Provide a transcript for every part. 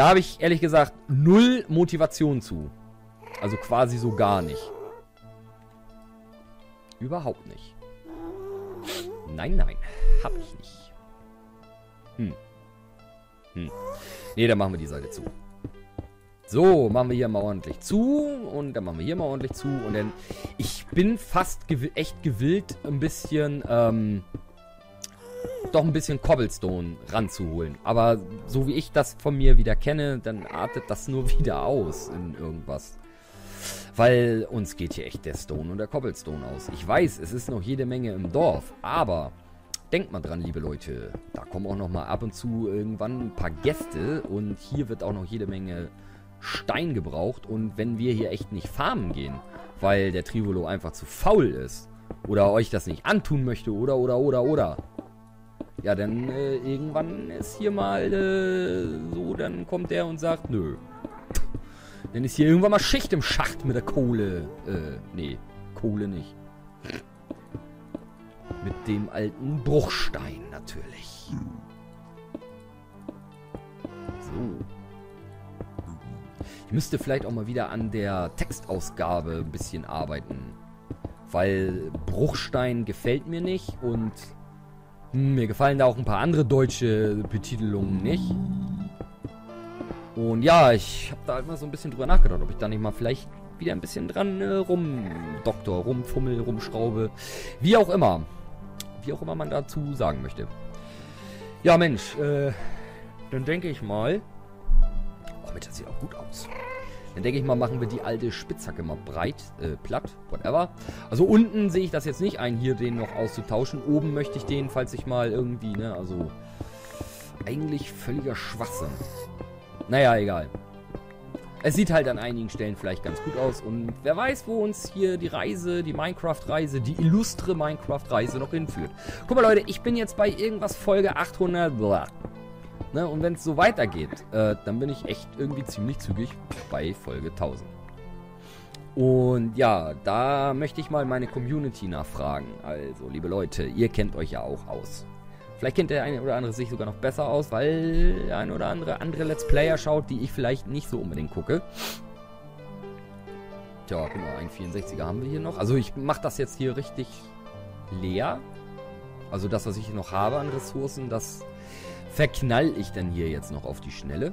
Da habe ich ehrlich gesagt null Motivation zu. Also quasi so gar nicht. Überhaupt nicht. Nein, nein. Hab ich nicht. Nee, dann machen wir die Seite zu. So, machen wir hier mal ordentlich zu. Und dann machen wir hier mal ordentlich zu. Und dann... Ich bin fast echt gewillt, ein bisschen... doch ein bisschen Cobblestone ranzuholen. Aber so wie ich das von mir wieder kenne, dann artet das nur wieder aus in irgendwas. Weil uns geht hier echt der Stone und der Cobblestone aus. Ich weiß, es ist noch jede Menge im Dorf, aber denkt mal dran, liebe Leute, da kommen auch noch mal ab und zu irgendwann ein paar Gäste und hier wird auch noch jede Menge Stein gebraucht. Und wenn wir hier echt nicht farmen gehen, weil der Trivolo einfach zu faul ist oder euch das nicht antun möchte oder, ja, dann irgendwann ist hier mal so, dann kommt der und sagt, nö. Dann ist hier irgendwann mal Schicht im Schacht mit der Kohle. Nee, Kohle nicht. Mit dem alten Bruchstein natürlich. So. Ich müsste vielleicht auch mal wieder an der Textausgabe ein bisschen arbeiten. Weil Bruchstein gefällt mir nicht und... mir gefallen da auch ein paar andere deutsche Betitelungen nicht. Und ja, ich habe da immer so ein bisschen drüber nachgedacht, ob ich da nicht mal vielleicht wieder ein bisschen dran rumfummel, rumschraube. Wie auch immer. Wie auch immer man dazu sagen möchte. Ja, Mensch, dann denke ich mal... Oh, Mensch, das sieht auch gut aus. Dann denke ich mal, machen wir die alte Spitzhacke mal breit, platt, whatever. Also unten sehe ich das jetzt nicht ein, hier den noch auszutauschen. Oben möchte ich den, falls ich mal irgendwie, ne, also... Eigentlich völliger Schwachsinn. Naja, egal. Es sieht halt an einigen Stellen vielleicht ganz gut aus. Und wer weiß, wo uns hier die Reise, die Minecraft-Reise, die illustre Minecraft-Reise noch hinführt. Guck mal, Leute, ich bin jetzt bei irgendwas Folge 800... Blah. Ne, und wenn es so weitergeht, dann bin ich echt irgendwie ziemlich zügig bei Folge 1000. Und ja, da möchte ich mal meine Community nachfragen. Also, liebe Leute, ihr kennt euch ja auch aus. Vielleicht kennt der eine oder andere sich sogar noch besser aus, weil der eine oder andere Let's Player schaut, die ich vielleicht nicht so unbedingt gucke. Tja, guck mal, einen 64er haben wir hier noch. Also, ich mache das jetzt hier richtig leer. Also, das, was ich hier noch habe an Ressourcen, das... verknall ich denn hier jetzt noch auf die Schnelle?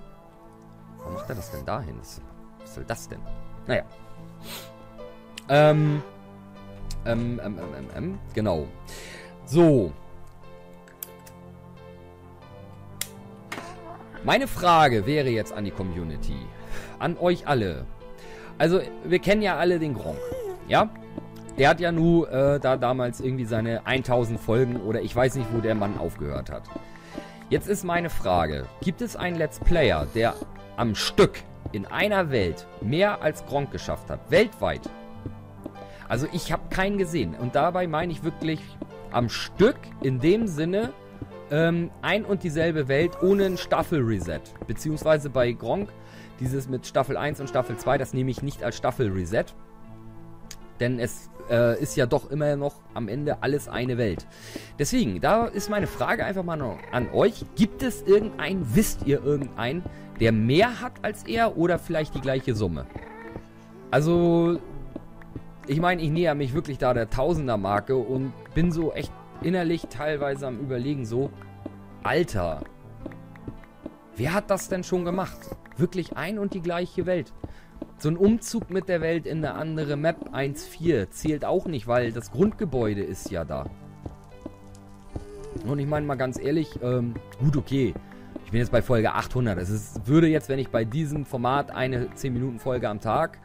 Warum macht er das denn dahin? Was soll das denn? Naja. Genau. So. Meine Frage wäre jetzt an die Community. An euch alle. Also, wir kennen ja alle den Gronkh. Ja? Der hat ja nur da damals irgendwie seine 1000 Folgen oder ich weiß nicht, wo der Mann aufgehört hat. Jetzt ist meine Frage, gibt es einen Let's Player, der am Stück in einer Welt mehr als Gronkh geschafft hat, weltweit? Also ich habe keinen gesehen und dabei meine ich wirklich am Stück in dem Sinne ein und dieselbe Welt ohne ein Staffel-Reset. Beziehungsweise bei Gronkh, dieses mit Staffel 1 und Staffel 2, das nehme ich nicht als Staffel-Reset, denn es ist ja doch immer noch am Ende alles eine Welt. Deswegen, da ist meine Frage einfach mal an euch. Gibt es irgendeinen, wisst ihr irgendeinen, der mehr hat als er oder vielleicht die gleiche Summe? Also, ich meine, ich näher mich wirklich da der Tausender-Marke und bin so echt innerlich teilweise am Überlegen so, Alter, wer hat das denn schon gemacht? Wirklich ein und die gleiche Welt. So ein Umzug mit der Welt in eine andere Map 1.4 zählt auch nicht, weil das Grundgebäude ist ja da. Und ich meine mal ganz ehrlich, gut, okay, ich bin jetzt bei Folge 800. Es würde jetzt, wenn ich bei diesem Format eine 10-Minuten-Folge am Tag,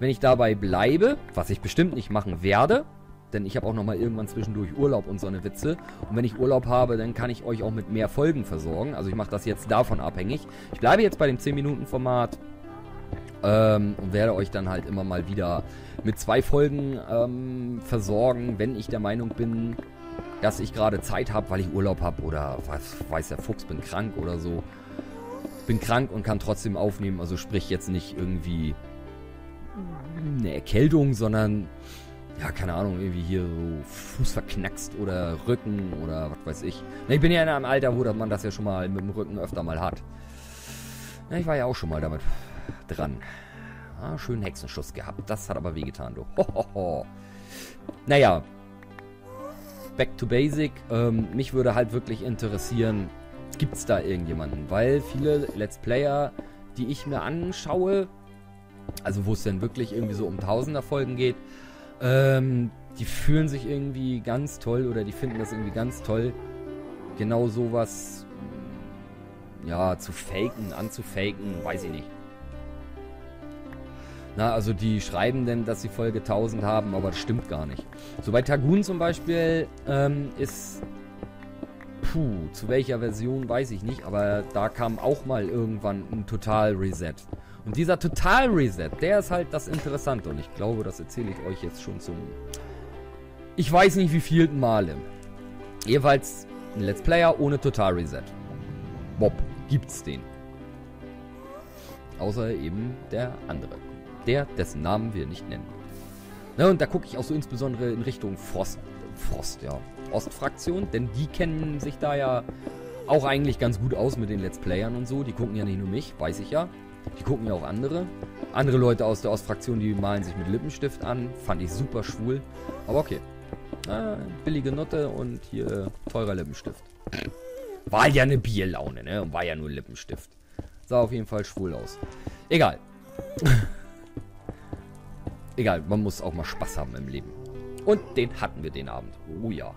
wenn ich dabei bleibe, was ich bestimmt nicht machen werde, denn ich habe auch nochmal irgendwann zwischendurch Urlaub und so eine Witze. Und wenn ich Urlaub habe, dann kann ich euch auch mit mehr Folgen versorgen. Also ich mache das jetzt davon abhängig. Ich bleibe jetzt bei dem 10-Minuten-Format. Und werde euch dann halt immer mal wieder mit 2 Folgen versorgen, wenn ich der Meinung bin, dass ich gerade Zeit habe, weil ich Urlaub habe oder was weiß der Fuchs, bin krank oder so. Bin krank und kann trotzdem aufnehmen, also sprich jetzt nicht irgendwie eine Erkältung, sondern, ja, keine Ahnung, irgendwie hier so Fuß verknackst oder Rücken oder was weiß ich. Na, ich bin ja in einem Alter, wo man das ja schon mal mit dem Rücken öfter mal hat. Ja, ich war ja auch schon mal damit dran. Ja, schönen Hexenschuss gehabt. Das hat aber wehgetan, du. Hohoho. Naja. Back to basic. Mich würde halt wirklich interessieren, gibt es da irgendjemanden? Weil viele Let's Player, die ich mir anschaue, also wo es denn wirklich irgendwie so um Tausender-Folgen geht, die fühlen sich irgendwie ganz toll oder die finden das irgendwie ganz toll, genau sowas ja, zu faken, anzufaken, weiß ich nicht. Na, also die schreiben denn, dass sie Folge 1000 haben, aber das stimmt gar nicht. So bei Tagun zum Beispiel ist... Puh, zu welcher Version weiß ich nicht, aber da kam auch mal irgendwann ein Total-Reset. Und dieser Total-Reset, der ist halt das Interessante. Und ich glaube, das erzähle ich euch jetzt schon zum... Ich weiß nicht, wie vielten Male. Jeweils ein Let's Player ohne Total-Reset. Bob, gibt's den. Außer eben der andere. Der, dessen Namen wir nicht nennen. Na, und da gucke ich auch so insbesondere in Richtung Frost. Ja. Ostfraktion, denn die kennen sich da ja auch eigentlich ganz gut aus mit den Let's Playern und so. Die gucken ja nicht nur mich, weiß ich ja. Die gucken ja auch andere. Andere Leute aus der Ostfraktion, die malen sich mit Lippenstift an. Fand ich super schwul. Aber okay. Billige Nutte und hier teurer Lippenstift. War ja eine Bierlaune, ne? Und war ja nur Lippenstift. Sah auf jeden Fall schwul aus. Egal. Egal, man muss auch mal Spaß haben im Leben. Und den hatten wir den Abend. Oh ja.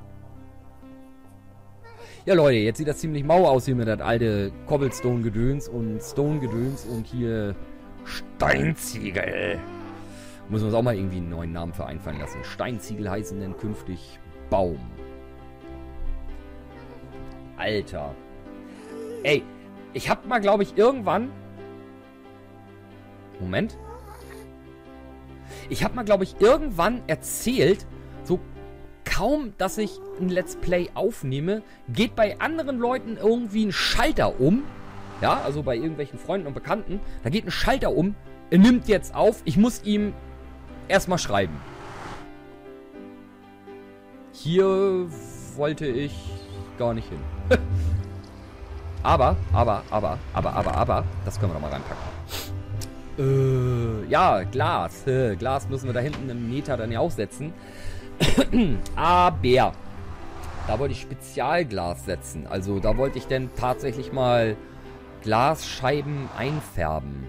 Ja, Leute, jetzt sieht das ziemlich mau aus hier mit das alte Cobblestone-Gedöns und Stone-Gedöns und hier Steinziegel. Müssen wir uns auch mal irgendwie einen neuen Namen für einfallen lassen. Steinziegel heißen denn künftig Baum. Alter. Ey, ich hab mal, glaube ich, irgendwann... Moment. Ich hab mal, glaube ich, irgendwann erzählt... Kaum, dass ich ein Let's Play aufnehme, geht bei anderen Leuten irgendwie ein Schalter um. Ja, also bei irgendwelchen Freunden und Bekannten. Da geht ein Schalter um. Er nimmt jetzt auf. Ich muss ihm erstmal schreiben. Hier wollte ich gar nicht hin. aber. Das können wir doch mal reinpacken. Ja, Glas. Glas müssen wir da hinten im Meter dann ja auch setzen. Aber da wollte ich Spezialglas setzen. Also da wollte ich denn tatsächlich mal Glasscheiben einfärben.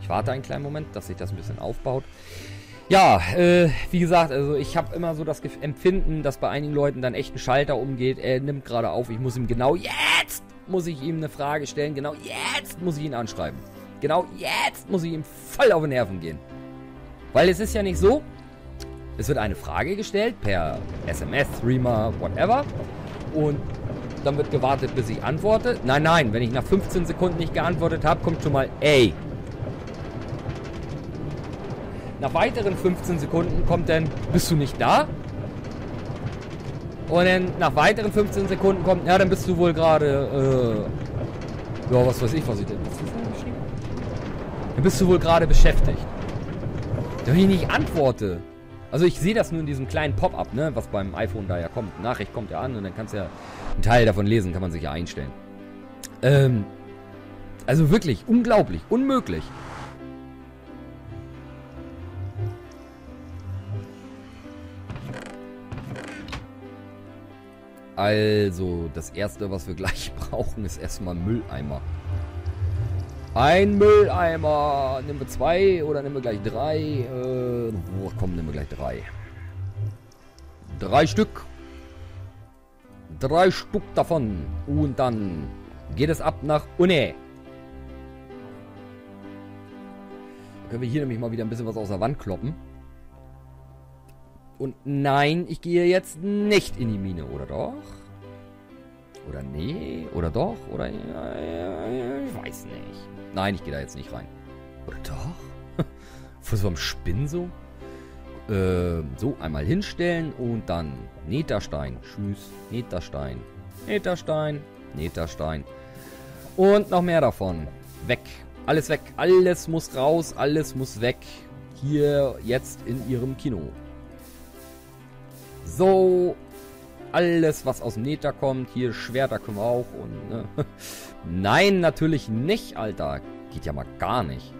Ich warte einen kleinen Moment, dass sich das ein bisschen aufbaut. Ja, wie gesagt, also ich habe immer so das Empfinden, dass bei einigen Leuten dann echt ein Schalter umgeht. Er nimmt gerade auf, ich muss ihm genau jetzt, muss ich ihm eine Frage stellen. Genau jetzt muss ich ihn anschreiben. Genau jetzt muss ich ihm voll auf die Nerven gehen. Weil es ist ja nicht so, es wird eine Frage gestellt per SMS, Streamer, whatever. Und dann wird gewartet, bis ich antworte. Nein, nein, wenn ich nach 15 Sekunden nicht geantwortet habe, kommt schon mal ey. Nach weiteren 15 Sekunden kommt dann, bist du nicht da? Und dann nach weiteren 15 Sekunden kommt, ja, dann bist du wohl gerade, ja, was weiß ich, was ich denn... Dann bist du wohl gerade beschäftigt. Wenn ich nicht antworte. Also ich sehe das nur in diesem kleinen Pop-up, ne, was beim iPhone da ja kommt. Nachricht kommt ja an und dann kannst du ja einen Teil davon lesen, kann man sich ja einstellen. Also wirklich, unglaublich, unmöglich. Also, das erste, was wir gleich brauchen, ist erstmal Mülleimer. Ein Mülleimer. Nehmen wir 2 oder nehmen wir gleich 3? Komm, nehmen wir gleich 3. 3 Stück. 3 Stück davon. Und dann geht es ab nach Une. Dann können wir hier nämlich mal wieder ein bisschen was aus der Wand kloppen. Und nein, ich gehe jetzt nicht in die Mine, oder doch? Oder nee, oder doch, oder ja, ich weiß nicht. Nein, ich gehe da jetzt nicht rein. Oder doch? Vor so einem Spinn so? So, einmal hinstellen und dann Netherstein. Tschüss, Netherstein. Netherstein, Netherstein. Und noch mehr davon. Weg. Alles weg. Alles muss raus, alles muss weg. Hier, jetzt in ihrem Kino. So. alles, was aus dem Nether kommt. Hier, Schwerter können wir auch. Und, ne? Nein, natürlich nicht, Alter. Geht ja mal gar nicht.